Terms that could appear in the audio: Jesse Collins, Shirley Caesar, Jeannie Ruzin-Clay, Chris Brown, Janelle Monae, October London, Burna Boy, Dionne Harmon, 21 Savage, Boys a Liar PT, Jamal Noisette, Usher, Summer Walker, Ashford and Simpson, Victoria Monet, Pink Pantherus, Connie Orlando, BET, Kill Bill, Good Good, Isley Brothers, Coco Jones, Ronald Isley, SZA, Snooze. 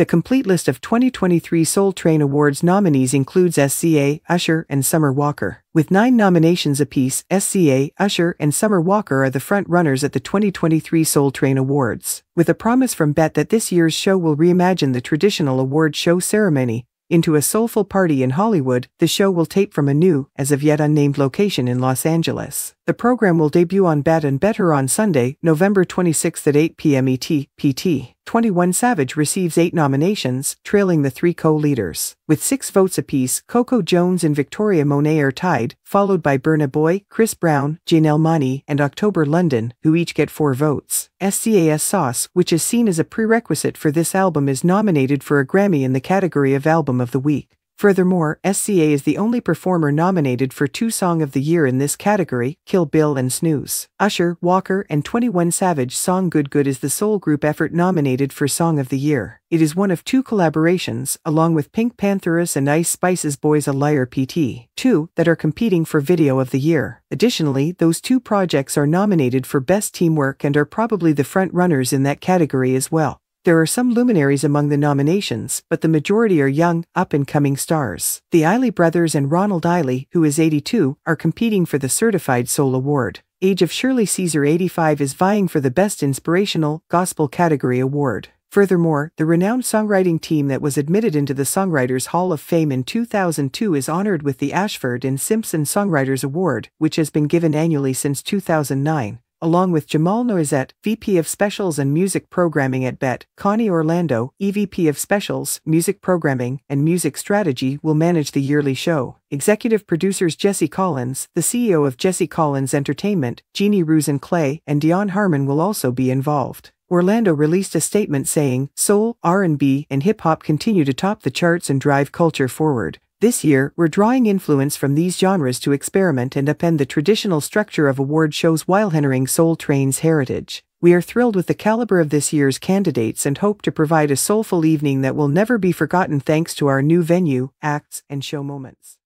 The complete list of 2023 Soul Train Awards nominees includes SZA, Usher, and Summer Walker. With 9 nominations apiece, SZA, Usher, and Summer Walker are the front-runners at the 2023 Soul Train Awards. With a promise from BET that this year's show will reimagine the traditional award show ceremony into a soulful party in Hollywood, the show will tape from a new, as of yet unnamed location in Los Angeles. The program will debut on BET and BETer on Sunday, November 26 at 8 p.m. ET, PT. 21 Savage receives 8 nominations, trailing the 3 co-leaders. With 6 votes apiece, Coco Jones and Victoria Monet are tied, followed by Burna Boy, Chris Brown, Janelle Monae, and October London, who each get 4 votes. SZA's Sauce, which is seen as a prerequisite for this album, is nominated for a Grammy in the category of Album of the Week. Furthermore, SZA is the only performer nominated for 2 Song of the Year in this category, Kill Bill and Snooze. Usher, Walker, and 21 Savage song Good Good is the soul group effort nominated for Song of the Year. It is one of 2 collaborations, along with Pink Pantherus and Ice Spice's Boys a Liar PT. 2 that are competing for Video of the Year. Additionally, those 2 projects are nominated for Best Teamwork and are probably the front-runners in that category as well. There are some luminaries among the nominations, but the majority are young, up-and-coming stars. The Isley Brothers and Ronald Isley, who is 82, are competing for the Certified Soul Award. Age of Shirley Caesar 85 is vying for the Best Inspirational Gospel Category Award. Furthermore, the renowned songwriting team that was admitted into the Songwriters Hall of Fame in 2002 is honored with the Ashford and Simpson Songwriters Award, which has been given annually since 2009. Along with Jamal Noisette, VP of Specials and Music Programming at BET, Connie Orlando, EVP of Specials, Music Programming, and Music Strategy will manage the yearly show. Executive producers Jesse Collins, the CEO of Jesse Collins Entertainment, Jeannie Ruzin-Clay, and Dionne Harmon will also be involved. Orlando released a statement saying, "Soul, R&B, and hip-hop continue to top the charts and drive culture forward. This year, we're drawing influence from these genres to experiment and upend the traditional structure of award shows while honoring Soul Train's heritage. We are thrilled with the caliber of this year's candidates and hope to provide a soulful evening that will never be forgotten thanks to our new venue, acts, and show moments."